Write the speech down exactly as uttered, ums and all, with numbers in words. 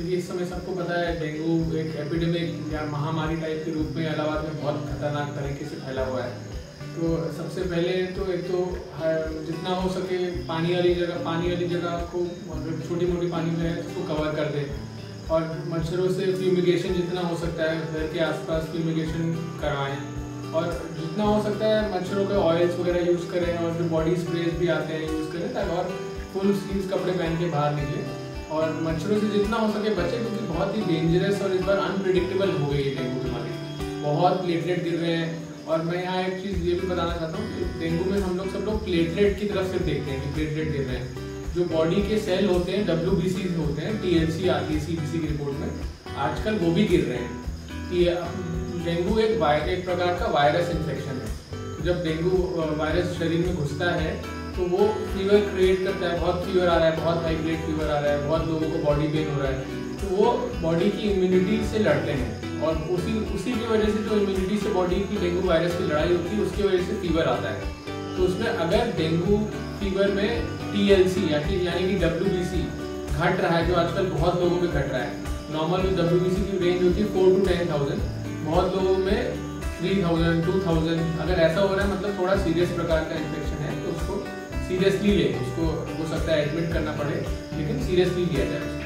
क्योंकि इस समय सबको पता है डेंगू एक एपिडेमिक या महामारी टाइप के रूप में इलाहाबाद में बहुत खतरनाक तरीके से फैला हुआ है। तो सबसे पहले तो एक तो जितना हो सके पानी वाली जगह पानी वाली जगह को छोटी मोटी पानी में उसको कवर कर दे और मच्छरों से फ्यूमिगेशन जितना हो सकता है घर के आसपास फ्यूमिगेशन करवाएं और जितना हो सकता है मच्छरों के ऑयल्स वगैरह यूज़ करें और जो बॉडी स्प्रेज भी आते हैं यूज़ करें ताकि और फुल स्लीव्स कपड़े पहन के बाहर निकले और मच्छरों से जितना हो सके बचें क्योंकि बहुत ही डेंजरस और इस बार अनप्रिडिक्टेबल हो गई है डेंगू बीमारी। बहुत प्लेटलेट गिर रहे हैं और मैं यहाँ एक चीज़ ये भी बताना चाहता हूँ कि डेंगू में हम लोग सब लोग प्लेटलेट की तरफ से देखते हैं कि प्लेटलेट गिर रहे हैं। जो बॉडी के सेल होते हैं डब्ल्यू बी सी होते हैं टी एल सी आती है सी बी सी की रिपोर्ट में आजकल वो भी गिर रहे हैं कि डेंगू एक एक प्रकार का वायरस इन्फेक्शन है। जब डेंगू वायरस शरीर में घुसता है तो वो फीवर क्रिएट करता है। बहुत फीवर आ रहा है, बहुत हाई ग्रेड फीवर आ रहा है, बहुत लोगों को बॉडी पेन हो रहा है तो वो बॉडी की इम्यूनिटी से लड़ते हैं और उसी उसी की वजह से जो इम्यूनिटी से बॉडी की डेंगू वायरस की लड़ाई होती है उसकी वजह से फीवर आता है। तो उसमें अगर डेंगू फीवर में टी एल सी यानी कि डब्ल्यू बी सी घट रहा है जो आजकल बहुत लोगों में घट रहा है, नॉर्मल में डब्ल्यू बी सी की रेंज होती है फोर टू टेन थाउजेंड, बहुत लोगों में थ्री थाउजेंड टू थाउजेंड। अगर ऐसा हो रहा है मतलब थोड़ा सीरियस प्रकार का इन्फेक्शन है तो उसको सीरियसली ले, उसको हो सकता है एडमिट करना पड़े लेकिन सीरियसली लिया जाए।